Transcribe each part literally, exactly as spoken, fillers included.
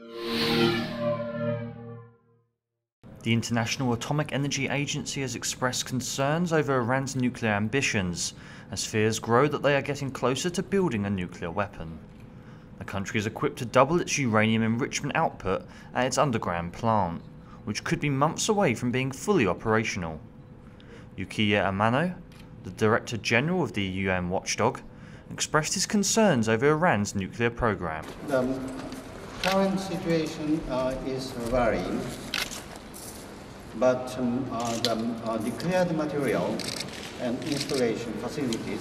The International Atomic Energy Agency has expressed concerns over Iran's nuclear ambitions, as fears grow that they are getting closer to building a nuclear weapon. The country is equipped to double its uranium enrichment output at its underground plant, which could be months away from being fully operational. Yukiya Amano, the Director General of the U N watchdog, expressed his concerns over Iran's nuclear program. The current situation uh, is varying. But um, uh, the uh, declared material and installation facilities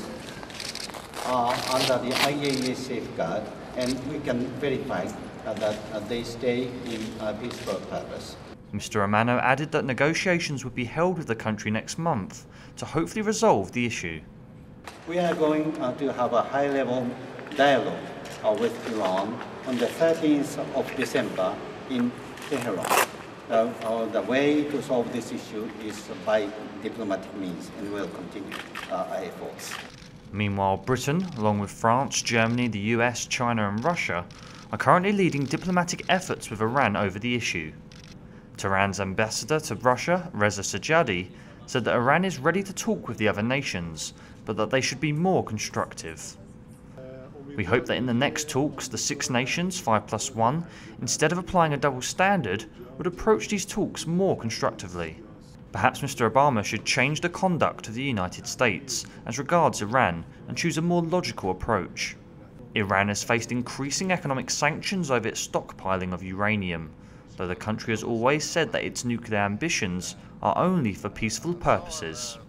are under the I A E A safeguard, and we can verify uh, that uh, they stay in uh, peaceful purpose. Mister Amano added that negotiations would be held with the country next month to hopefully resolve the issue. We are going uh, to have a high-level dialogue uh, with Iran on the thirteenth of December in Tehran. Uh, uh, the way to solve this issue is by diplomatic means, and we'll continue uh, our efforts. Meanwhile, Britain, along with France, Germany, the U S, China and Russia, are currently leading diplomatic efforts with Iran over the issue. Tehran's ambassador to Russia, Reza Sajjadi, said that Iran is ready to talk with the other nations, but that they should be more constructive. We hope that in the next talks, the six nations, five plus one, instead of applying a double standard, would approach these talks more constructively. Perhaps Mister Obama should change the conduct of the United States as regards Iran and choose a more logical approach. Iran has faced increasing economic sanctions over its stockpiling of uranium, though the country has always said that its nuclear ambitions are only for peaceful purposes.